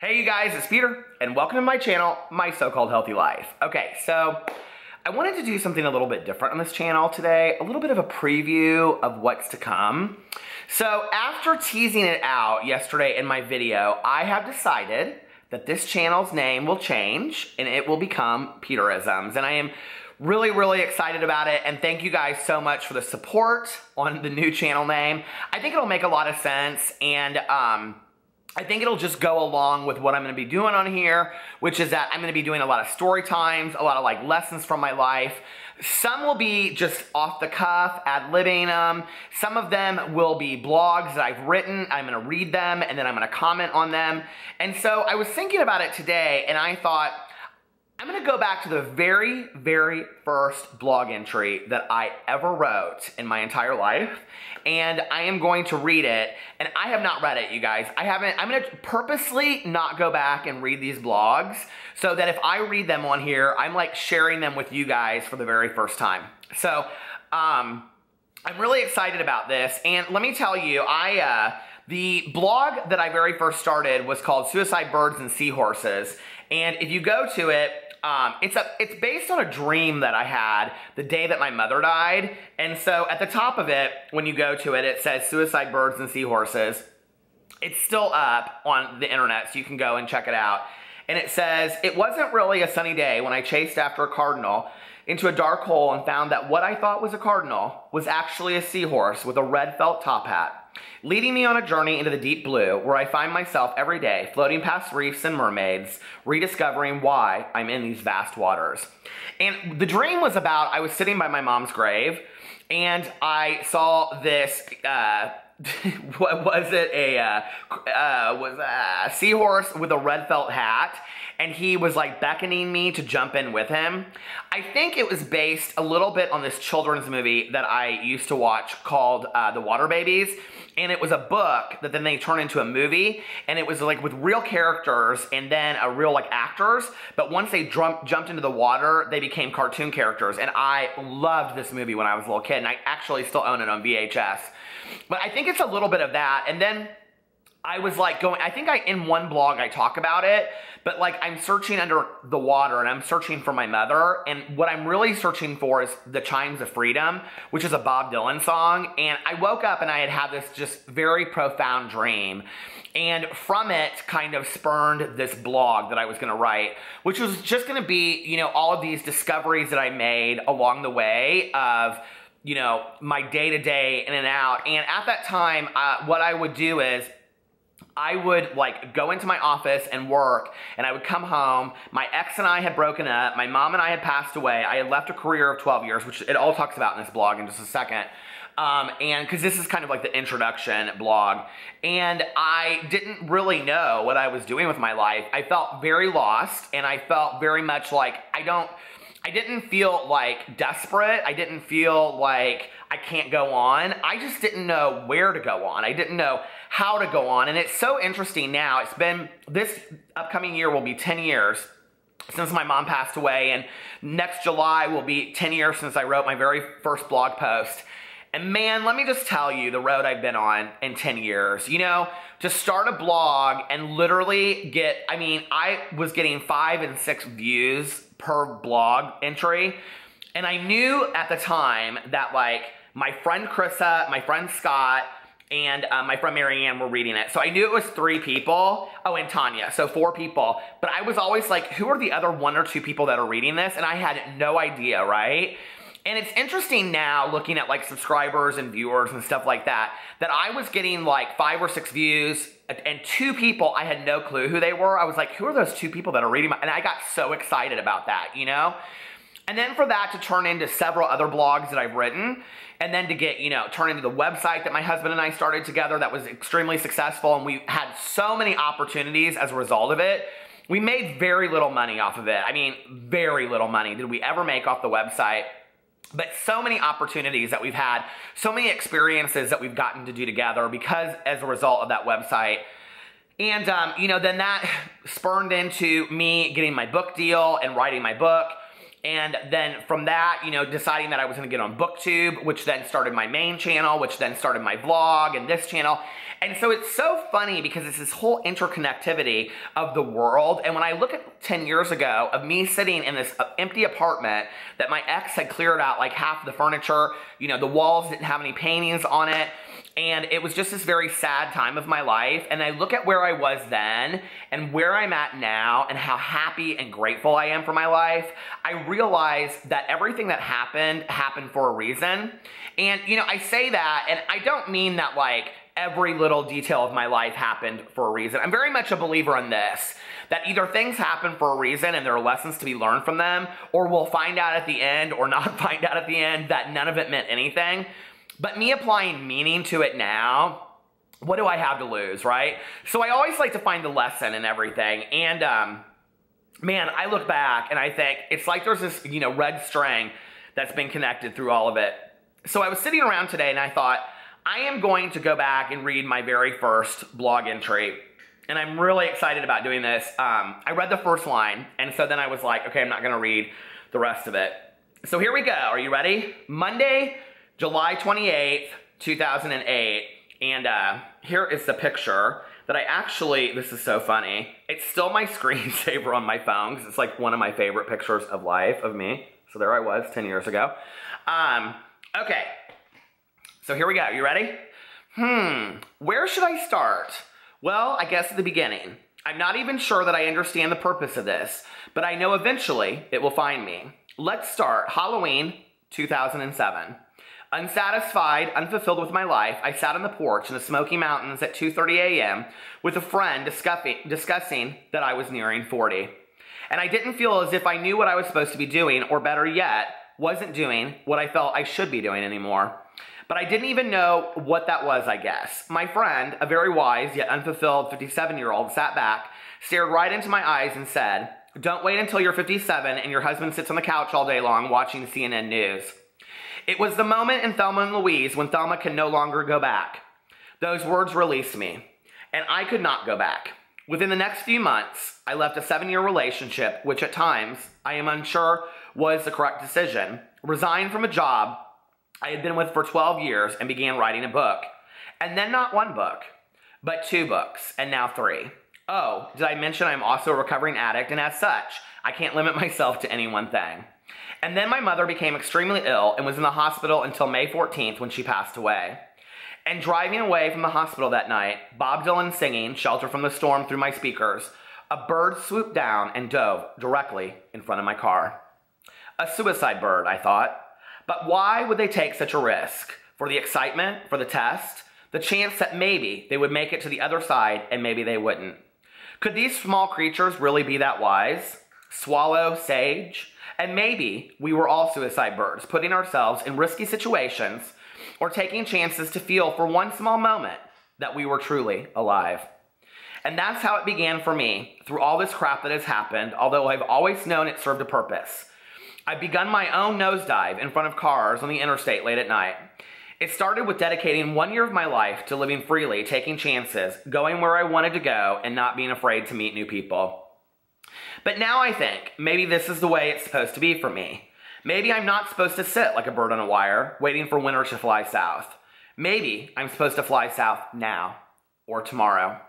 Hey you guys, it's Peter, and welcome to my channel, My So-Called Healthy Life. Okay, so I wanted to do something a little bit different on this channel today, a little bit of a preview of what's to come. So after teasing it out yesterday in my video, I have decided that this channel's name will change and it will become Peterisms, and I am really excited about it, and thank you guys so much for the support on the new channel name. I think it'll make a lot of sense, and I think it'll just go along with what I'm going to be doing on here, which is that I'm going to be doing a lot of story times, a lot of like lessons from my life. Some will be just off the cuff, ad-libbing them. Some of them will be blogs that I've written. I'm going to read them, and then I'm going to comment on them. And so I was thinking about it today, and I thought, I'm going to go back to the very first blog entry that I ever wrote in my entire life, and I am going to read it, and I have not read it, you guys. I'm going to purposely not go back and read these blogs so that if I read them on here, I'm like sharing them with you guys for the very first time. So, I'm really excited about this, and let me tell you, the blog that I very first started was called Suicide Birds and Seahorses, and if you go to it, it's based on a dream that I had the day that my mother died. And so at the top of it, when you go to it, it says Suicide Birds and Seahorses. It's still up on the internet, so you can go and check it out. And it says, "It wasn't really a sunny day when I chased after a cardinal into a dark hole and found that what I thought was a cardinal was actually a seahorse with a red felt top hat, leading me on a journey into the deep blue, where I find myself every day floating past reefs and mermaids, rediscovering why I'm in these vast waters." And the dream was about, I was sitting by my mom's grave, and I saw this, what was it, a seahorse with a red felt hat, and he was like beckoning me to jump in with him. I think it was based a little bit on this children's movie that I used to watch called The Water Babies, and it was a book that then they turned into a movie, and it was like with real characters and then a real like actors, but once they jumped into the water, they became cartoon characters, and I loved this movie when I was a little kid, and I actually still own it on VHS. But I think it's a little bit of that, and then I was like going, I think in one blog I talk about it, but like I'm searching under the water and I'm searching for my mother, and what I'm really searching for is the Chimes of Freedom, which is a Bob Dylan song, and I woke up and I had this just very profound dream, and from it kind of spurned this blog that I was going to write, which was just going to be, you know, all of these discoveries that I made along the way of, you know, my day-to-day in and out. And at that time, what I would do is I would like go into my office and work, and I would come home. My ex and I had broken up. My mom and I had passed away. I had left a career of 12 years, which it all talks about in this blog in just a second. And because this is kind of like the introduction blog, and I didn't really know what I was doing with my life. I felt very lost, and I felt very much like I didn't feel like desperate. I didn't feel like I can't go on. I just didn't know where to go on. I didn't know how to go on. And it's so interesting now. It's been, this upcoming year will be 10 years since my mom passed away, and next July will be 10 years since I wrote my very first blog post. And man, let me just tell you the road I've been on in 10 years. You know, to start a blog and literally get, I mean, I was getting 5 and 6 views per blog entry, and I knew at the time that like my friend Krissa, my friend Scott, and my friend Marianne were reading it, so I knew it was 3 people. Oh, and Tanya, so 4 people. But I was always like, who are the other 1 or 2 people that are reading this? And I had no idea, right? And it's interesting now, looking at like subscribers and viewers and stuff like that, that I was getting like 5 or 6 views, and 2 people, I had no clue who they were. I was like, who are those 2 people that are reading my, and I got so excited about that, you know? And then for that to turn into several other blogs that I've written, and then to get, you know, turn into the website that my husband and I started together that was extremely successful, and we had so many opportunities as a result of it. We made very little money off of it. I mean, very little money did we ever make off the website. But so many opportunities that we've had, so many experiences that we've gotten to do together because as a result of that website. And, you know, then that spurned into me getting my book deal and writing my book. And then from that, you know, deciding that I was going to get on BookTube, which then started my main channel, which then started my vlog and this channel. And so it's so funny because it's this whole interconnectivity of the world. And when I look at 10 years ago of me sitting in this empty apartment that my ex had cleared out like half the furniture, you know, the walls didn't have any paintings on it. And it was just this very sad time of my life. And I look at where I was then and where I'm at now and how happy and grateful I am for my life. I realize that everything that happened, happened for a reason. And, you know, I say that, and I don't mean that like every little detail of my life happened for a reason. I'm very much a believer in this, that either things happen for a reason and there are lessons to be learned from them, or we'll find out at the end or not find out at the end that none of it meant anything. But me applying meaning to it now, what do I have to lose, right? So I always like to find the lesson in everything. And man, I look back and I think it's like there's this, you know, red string that's been connected through all of it. So I was sitting around today and I thought, I am going to go back and read my very first blog entry. And I'm really excited about doing this. I read the first line, and so then I was like, okay, I'm not gonna read the rest of it. So here we go, are you ready? Monday, July 28th, 2008, and here is the picture that I actually, this is so funny, it's still my screensaver on my phone, because it's like one of my favorite pictures of life of me. So there I was 10 years ago. Okay, so here we go, you ready? Where should I start? Well, I guess at the beginning. I'm not even sure that I understand the purpose of this, but I know eventually it will find me. Let's start, Halloween 2007. Unsatisfied, unfulfilled with my life, I sat on the porch in the Smoky Mountains at 2:30 a.m. with a friend discussing that I was nearing 40. And I didn't feel as if I knew what I was supposed to be doing, or better yet, wasn't doing what I felt I should be doing anymore. But I didn't even know what that was, I guess. My friend, a very wise yet unfulfilled 57-year-old, sat back, stared right into my eyes and said, "Don't wait until you're 57 and your husband sits on the couch all day long watching CNN news." It was the moment in Thelma and Louise when Thelma can no longer go back. Those words released me, and I could not go back. Within the next few months, I left a 7-year relationship, which at times, I am unsure was the correct decision, resigned from a job I had been with for 12 years and began writing a book. And then not one book, but 2 books, and now 3. Oh, did I mention I'm also a recovering addict, and as such, I can't limit myself to any one thing. And then my mother became extremely ill and was in the hospital until May 14th when she passed away. And driving away from the hospital that night, Bob Dylan singing Shelter from the Storm through my speakers, a bird swooped down and dove directly in front of my car. A suicide bird, I thought. But why would they take such a risk? For the excitement, for the test, the chance that maybe they would make it to the other side and maybe they wouldn't. Could these small creatures really be that wise? Swallow sage? And maybe we were all suicide birds, putting ourselves in risky situations or taking chances to feel for one small moment that we were truly alive. And that's how it began for me through all this crap that has happened, although I've always known it served a purpose. I've begun my own nosedive in front of cars on the interstate late at night. It started with dedicating 1 year of my life to living freely, taking chances, going where I wanted to go, and not being afraid to meet new people. But now I think, maybe this is the way it's supposed to be for me. Maybe I'm not supposed to sit like a bird on a wire, waiting for winter to fly south. Maybe I'm supposed to fly south now, or tomorrow.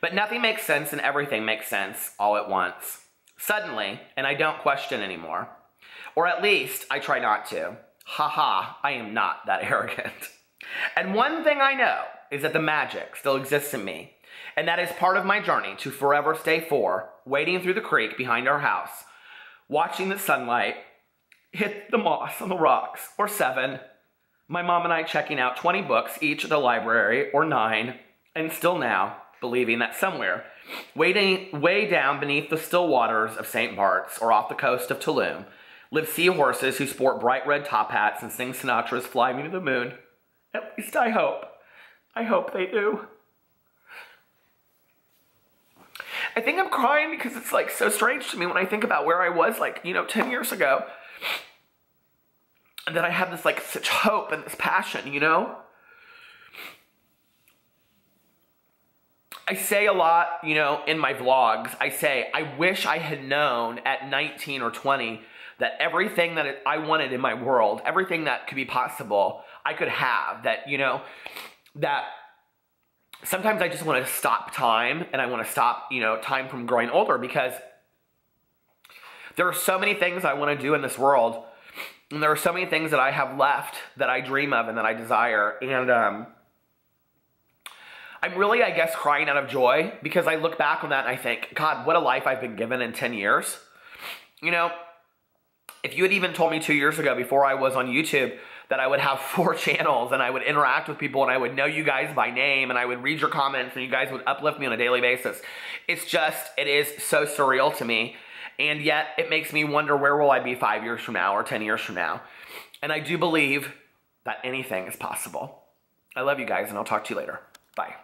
But nothing makes sense and everything makes sense all at once. Suddenly, and I don't question anymore. Or at least, I try not to. Haha, I am not that arrogant. And one thing I know is that the magic still exists in me. And that is part of my journey to forever stay waiting through the creek behind our house, watching the sunlight hit the moss on the rocks, or 7, my mom and I checking out 20 books each at the library, or 9, and still now believing that somewhere, way down beneath the still waters of St. Bart's or off the coast of Tulum, live seahorses who sport bright red top hats and sing Sinatra's Fly Me to the Moon. At least I hope. I hope they do. I think I'm crying because it's like so strange to me when I think about where I was like, you know, 10 years ago. And that I have this like such hope and this passion, you know? I say a lot, you know, in my vlogs, I say, I wish I had known at 19 or 20 that everything that I wanted in my world, everything that could be possible, I could have. That, you know, that sometimes I just want to stop time, and I want to stop, you know, time from growing older, because there are so many things I want to do in this world, and there are so many things that I have left that I dream of and that I desire. And I'm really, I guess, crying out of joy, because I look back on that and I think, God, what a life I've been given in 10 years. You know, if you had even told me 2 years ago, before I was on YouTube, that I would have 4 channels and I would interact with people and I would know you guys by name and I would read your comments and you guys would uplift me on a daily basis. It's just, it is so surreal to me. And yet it makes me wonder, where will I be 5 years from now or 10 years from now? And I do believe that anything is possible. I love you guys, and I'll talk to you later. Bye.